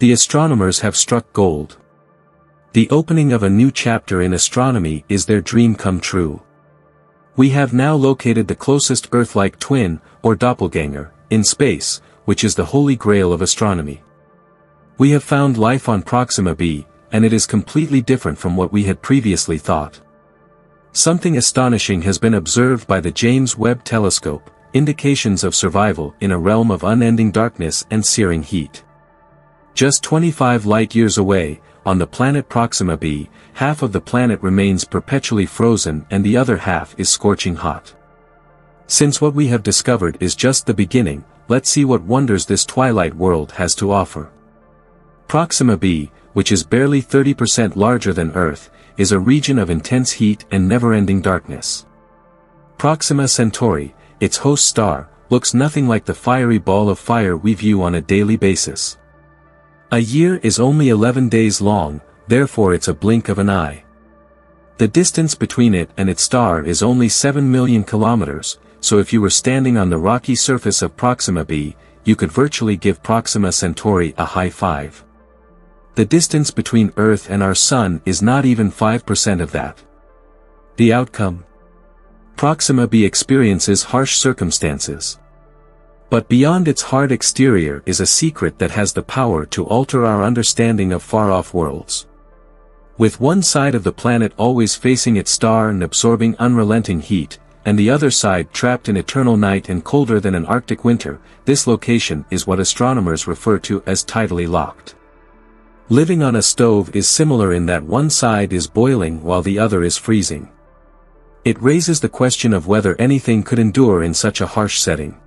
The astronomers have struck gold. The opening of a new chapter in astronomy is their dream come true. We have now located the closest Earth-like twin, or doppelganger, in space, which is the holy grail of astronomy. We have found life on Proxima b, and it is completely different from what we had previously thought. Something astonishing has been observed by the James Webb Telescope, indications of survival in a realm of unending darkness and searing heat. Just 25 light-years away, on the planet Proxima b, half of the planet remains perpetually frozen and the other half is scorching hot. Since what we have discovered is just the beginning, let's see what wonders this twilight world has to offer. Proxima b, which is barely 30% larger than Earth, is a region of intense heat and never-ending darkness. Proxima Centauri, its host star, looks nothing like the fiery ball of fire we view on a daily basis. A year is only 11 days long, therefore it's a blink of an eye. The distance between it and its star is only 7 million kilometers, so if you were standing on the rocky surface of Proxima b, you could virtually give Proxima Centauri a high five. The distance between Earth and our Sun is not even 5% of that. The outcome? Proxima b experiences harsh circumstances. But beyond its hard exterior is a secret that has the power to alter our understanding of far-off worlds. With one side of the planet always facing its star and absorbing unrelenting heat, and the other side trapped in eternal night and colder than an Arctic winter, this location is what astronomers refer to as tidally locked. Living on a stove is similar in that one side is boiling while the other is freezing. It raises the question of whether anything could endure in such a harsh setting.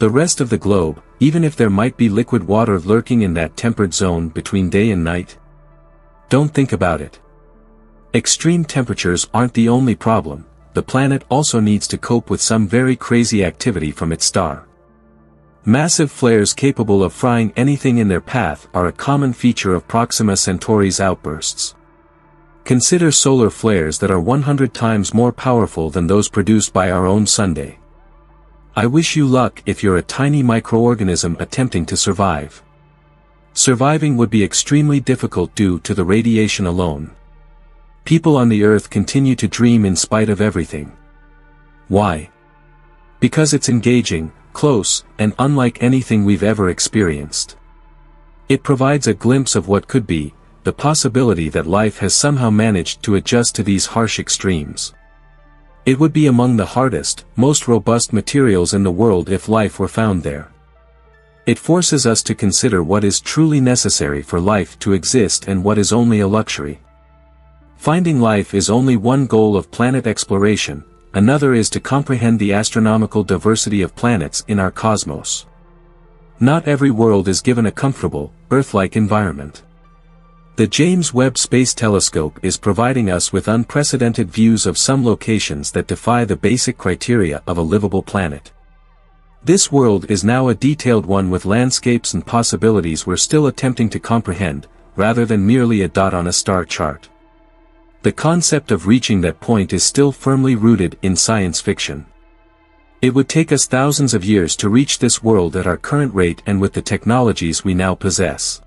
The rest of the globe, even if there might be liquid water lurking in that temperate zone between day and night? Don't think about it. Extreme temperatures aren't the only problem, the planet also needs to cope with some very crazy activity from its star. Massive flares capable of frying anything in their path are a common feature of Proxima Centauri's outbursts. Consider solar flares that are 100 times more powerful than those produced by our own Sunday. I wish you luck if you're a tiny microorganism attempting to survive. Surviving would be extremely difficult due to the radiation alone. People on the Earth continue to dream in spite of everything. Why? Because it's engaging, close, and unlike anything we've ever experienced. It provides a glimpse of what could be, the possibility that life has somehow managed to adjust to these harsh extremes. It would be among the hardest, most robust materials in the world if life were found there. It forces us to consider what is truly necessary for life to exist and what is only a luxury. Finding life is only one goal of planet exploration, another is to comprehend the astronomical diversity of planets in our cosmos. Not every world is given a comfortable, Earth-like environment. The James Webb Space Telescope is providing us with unprecedented views of some locations that defy the basic criteria of a livable planet. This world is now a detailed one with landscapes and possibilities we're still attempting to comprehend, rather than merely a dot on a star chart. The concept of reaching that point is still firmly rooted in science fiction. It would take us thousands of years to reach this world at our current rate and with the technologies we now possess.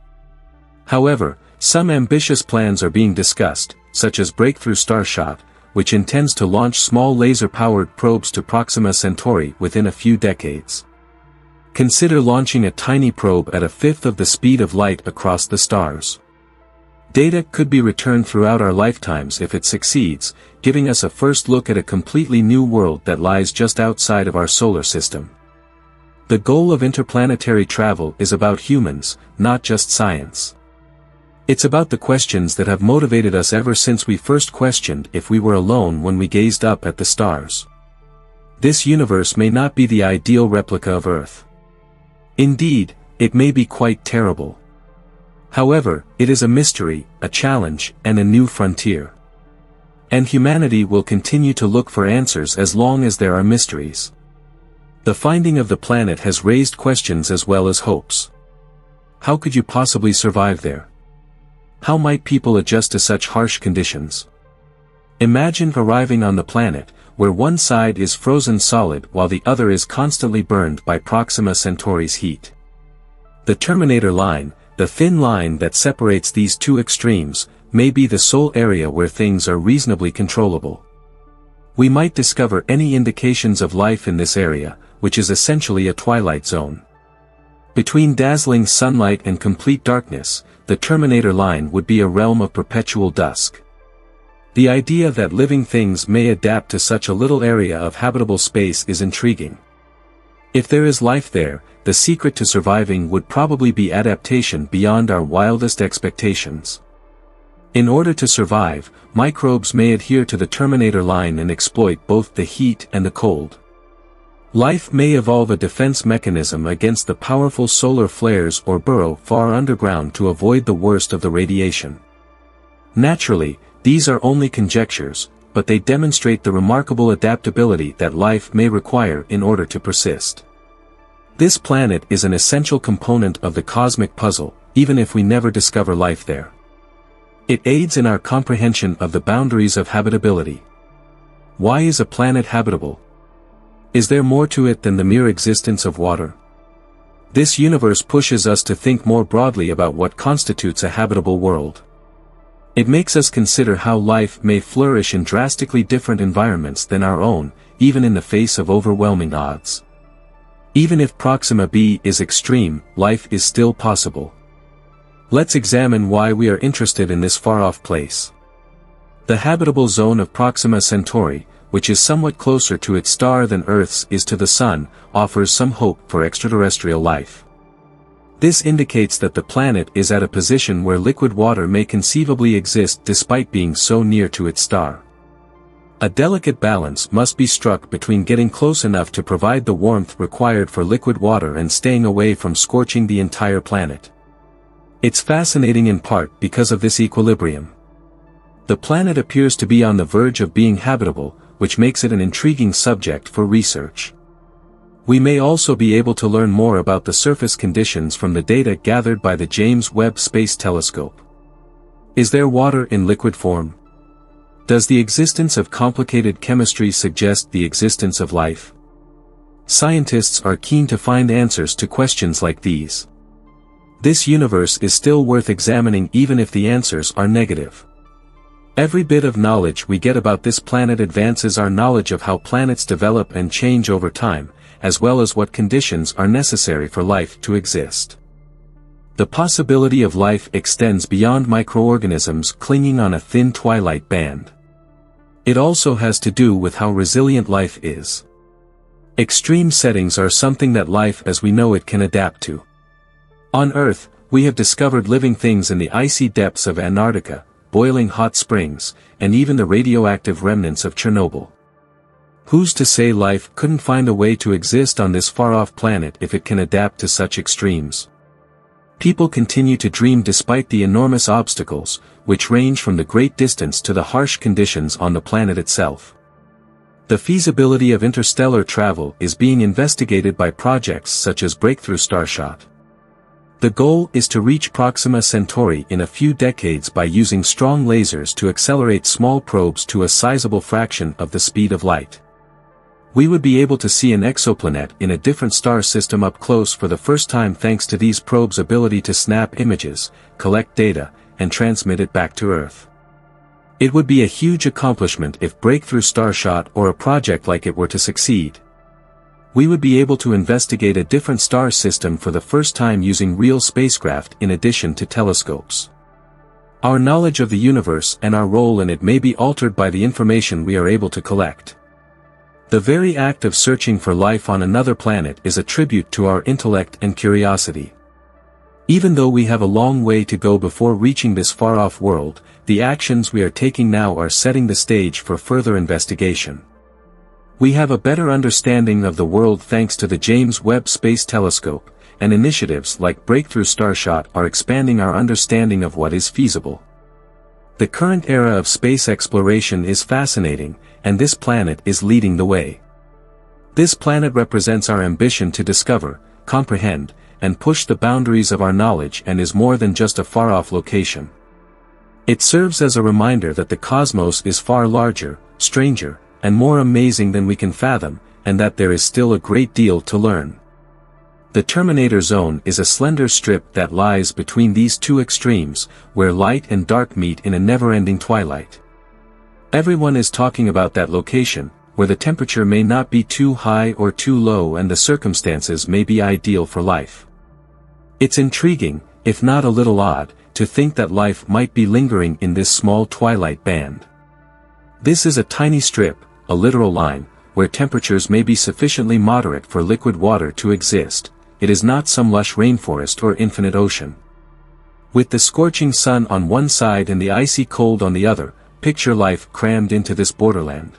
However, some ambitious plans are being discussed, such as Breakthrough Starshot, which intends to launch small laser-powered probes to Proxima Centauri within a few decades. Consider launching a tiny probe at a fifth of the speed of light across the stars. Data could be returned throughout our lifetimes if it succeeds, giving us a first look at a completely new world that lies just outside of our solar system. The goal of interplanetary travel is about humans, not just science. It's about the questions that have motivated us ever since we first questioned if we were alone when we gazed up at the stars. This universe may not be the ideal replica of Earth. Indeed, it may be quite terrible. However, it is a mystery, a challenge, and a new frontier. And humanity will continue to look for answers as long as there are mysteries. The finding of the planet has raised questions as well as hopes. How could you possibly survive there? How might people adjust to such harsh conditions? Imagine arriving on the planet, where one side is frozen solid while the other is constantly burned by Proxima Centauri's heat. The Terminator line, The thin line that separates these two extremes may be the sole area where things are reasonably controllable. We might discover any indications of life in this area, which is essentially a twilight zone. Between dazzling sunlight and complete darkness, the terminator line would be a realm of perpetual dusk. The idea that living things may adapt to such a little area of habitable space is intriguing. If there is life there, the secret to surviving would probably be adaptation beyond our wildest expectations. In order to survive, microbes may adhere to the terminator line and exploit both the heat and the cold. Life may evolve a defense mechanism against the powerful solar flares or burrow far underground to avoid the worst of the radiation. Naturally, these are only conjectures, but they demonstrate the remarkable adaptability that life may require in order to persist. This planet is an essential component of the cosmic puzzle, even if we never discover life there. It aids in our comprehension of the boundaries of habitability. Why is a planet habitable? Is there more to it than the mere existence of water? This universe pushes us to think more broadly about what constitutes a habitable world. It makes us consider how life may flourish in drastically different environments than our own, even in the face of overwhelming odds. Even if Proxima b is extreme, life is still possible. Let's examine why we are interested in this far-off place. The habitable zone of Proxima Centauri, which is somewhat closer to its star than Earth's is to the Sun, offers some hope for extraterrestrial life. This indicates that the planet is at a position where liquid water may conceivably exist despite being so near to its star. A delicate balance must be struck between getting close enough to provide the warmth required for liquid water and staying away from scorching the entire planet. It's fascinating in part because of this equilibrium. The planet appears to be on the verge of being habitable, which makes it an intriguing subject for research. We may also be able to learn more about the surface conditions from the data gathered by the James Webb Space Telescope. Is there water in liquid form? Does the existence of complicated chemistry suggest the existence of life? Scientists are keen to find answers to questions like these. This universe is still worth examining even if the answers are negative. Every bit of knowledge we get about this planet advances our knowledge of how planets develop and change over time, as well as what conditions are necessary for life to exist. The possibility of life extends beyond microorganisms clinging on a thin twilight band. It also has to do with how resilient life is. Extreme settings are something that life as we know it can adapt to. On Earth, we have discovered living things in the icy depths of Antarctica, boiling hot springs, and even the radioactive remnants of Chernobyl. Who's to say life couldn't find a way to exist on this far-off planet if it can adapt to such extremes? People continue to dream despite the enormous obstacles, which range from the great distance to the harsh conditions on the planet itself. The feasibility of interstellar travel is being investigated by projects such as Breakthrough Starshot. The goal is to reach Proxima Centauri in a few decades by using strong lasers to accelerate small probes to a sizable fraction of the speed of light. We would be able to see an exoplanet in a different star system up close for the first time thanks to these probes' ability to snap images, collect data, and transmit it back to Earth. It would be a huge accomplishment if Breakthrough Starshot or a project like it were to succeed. We would be able to investigate a different star system for the first time using real spacecraft in addition to telescopes. Our knowledge of the universe and our role in it may be altered by the information we are able to collect. The very act of searching for life on another planet is a tribute to our intellect and curiosity. Even though we have a long way to go before reaching this far-off world, the actions we are taking now are setting the stage for further investigation. We have a better understanding of the world thanks to the James Webb Space Telescope, and initiatives like Breakthrough Starshot are expanding our understanding of what is feasible. The current era of space exploration is fascinating, and this planet is leading the way. This planet represents our ambition to discover, comprehend, and push the boundaries of our knowledge and is more than just a far-off location. It serves as a reminder that the cosmos is far larger, stranger, and more amazing than we can fathom, and that there is still a great deal to learn. The terminator zone is a slender strip that lies between these two extremes, where light and dark meet in a never-ending twilight. Everyone is talking about that location, where the temperature may not be too high or too low and the circumstances may be ideal for life. It's intriguing, if not a little odd, to think that life might be lingering in this small twilight band. This is a tiny strip, a literal line, where temperatures may be sufficiently moderate for liquid water to exist. It is not some lush rainforest or infinite ocean. With the scorching sun on one side and the icy cold on the other, picture life crammed into this borderland.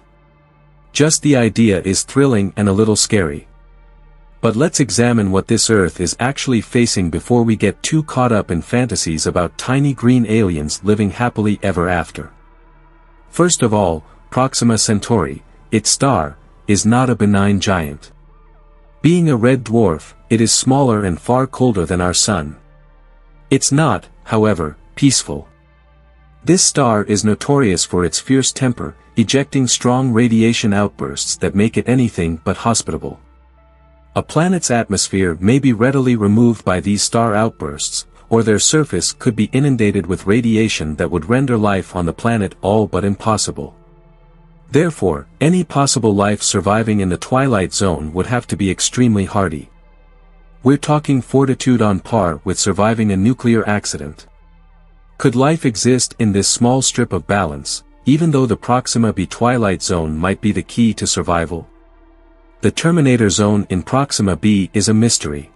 Just the idea is thrilling and a little scary. But let's examine what this Earth is actually facing before we get too caught up in fantasies about tiny green aliens living happily ever after. First of all, Proxima Centauri, its star, is not a benign giant. Being a red dwarf, it is smaller and far colder than our sun. It's not, however, peaceful. This star is notorious for its fierce temper, ejecting strong radiation outbursts that make it anything but hospitable. A planet's atmosphere may be readily removed by these star outbursts, or their surface could be inundated with radiation that would render life on the planet all but impossible. Therefore, any possible life surviving in the twilight zone would have to be extremely hardy. We're talking fortitude on par with surviving a nuclear accident. Could life exist in this small strip of balance, even though the Proxima B twilight zone might be the key to survival? The terminator zone in Proxima B is a mystery.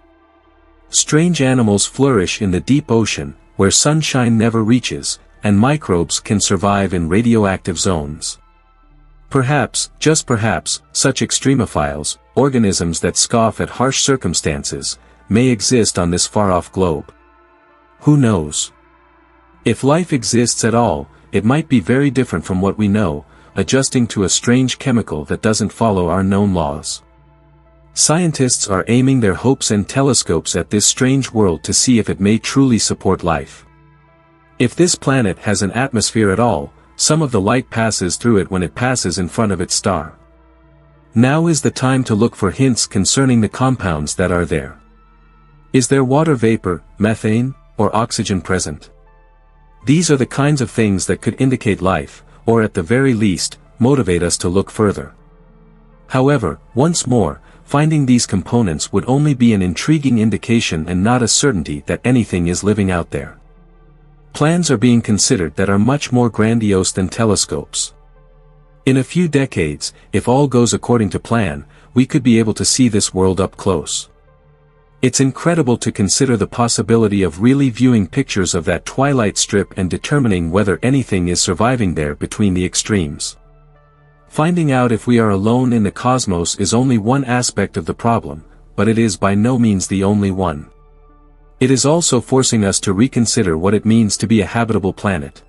Strange animals flourish in the deep ocean, where sunshine never reaches, and microbes can survive in radioactive zones. Perhaps, just perhaps, such extremophiles, organisms that scoff at harsh circumstances, may exist on this far-off globe. Who knows? If life exists at all, it might be very different from what we know, adjusting to a strange chemical that doesn't follow our known laws. Scientists are aiming their hopes and telescopes at this strange world to see if it may truly support life. If this planet has an atmosphere at all, some of the light passes through it when it passes in front of its star. Now is the time to look for hints concerning the compounds that are there. Is there water vapor, methane, or oxygen present? These are the kinds of things that could indicate life, or at the very least, motivate us to look further. However, once more, finding these components would only be an intriguing indication and not a certainty that anything is living out there. Plans are being considered that are much more grandiose than telescopes. In a few decades, if all goes according to plan, we could be able to see this world up close. It's incredible to consider the possibility of really viewing pictures of that twilight strip and determining whether anything is surviving there between the extremes. Finding out if we are alone in the cosmos is only one aspect of the problem, but it is by no means the only one. It is also forcing us to reconsider what it means to be a habitable planet.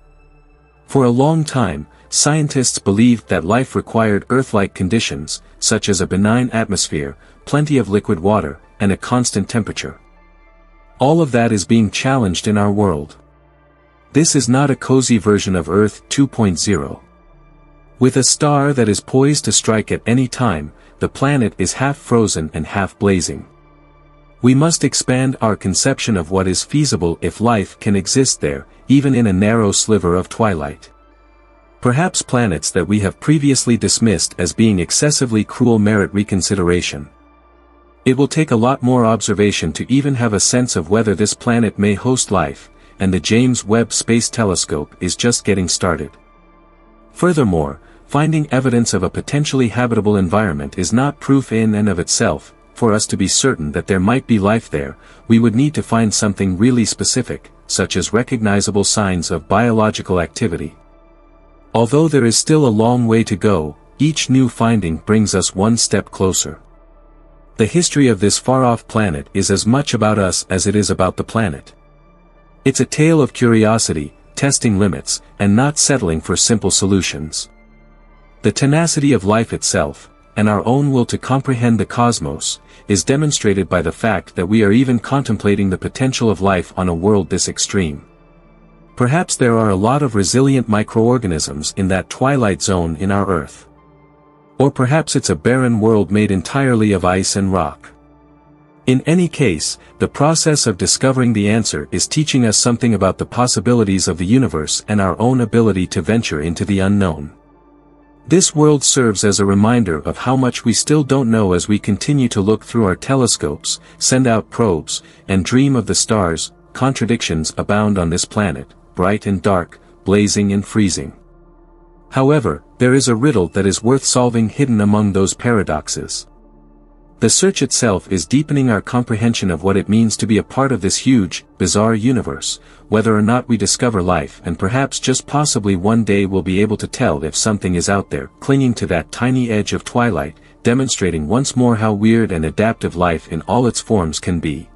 For a long time, scientists believed that life required Earth-like conditions, such as a benign atmosphere, plenty of liquid water, and a constant temperature. All of that is being challenged in our world. This is not a cozy version of Earth 2.0. With a star that is poised to strike at any time, the planet is half frozen and half blazing. We must expand our conception of what is feasible if life can exist there, even in a narrow sliver of twilight. Perhaps planets that we have previously dismissed as being excessively cruel merit reconsideration. It will take a lot more observation to even have a sense of whether this planet may host life, and the James Webb Space Telescope is just getting started. Furthermore, finding evidence of a potentially habitable environment is not proof in and of itself. For us to be certain that there might be life there, we would need to find something really specific, such as recognizable signs of biological activity. Although there is still a long way to go, each new finding brings us one step closer. The history of this far-off planet is as much about us as it is about the planet. It's a tale of curiosity, testing limits, and not settling for simple solutions. The tenacity of life itself, and our own will to comprehend the cosmos, is demonstrated by the fact that we are even contemplating the potential of life on a world this extreme. Perhaps there are a lot of resilient microorganisms in that twilight zone in our Earth. Or perhaps it's a barren world made entirely of ice and rock. In any case, the process of discovering the answer is teaching us something about the possibilities of the universe and our own ability to venture into the unknown. This world serves as a reminder of how much we still don't know as we continue to look through our telescopes, send out probes, and dream of the stars. Contradictions abound on this planet, bright and dark, blazing and freezing. However, there is a riddle that is worth solving hidden among those paradoxes. The search itself is deepening our comprehension of what it means to be a part of this huge, bizarre universe, whether or not we discover life, and perhaps just possibly one day we'll be able to tell if something is out there, clinging to that tiny edge of twilight, demonstrating once more how weird and adaptive life in all its forms can be.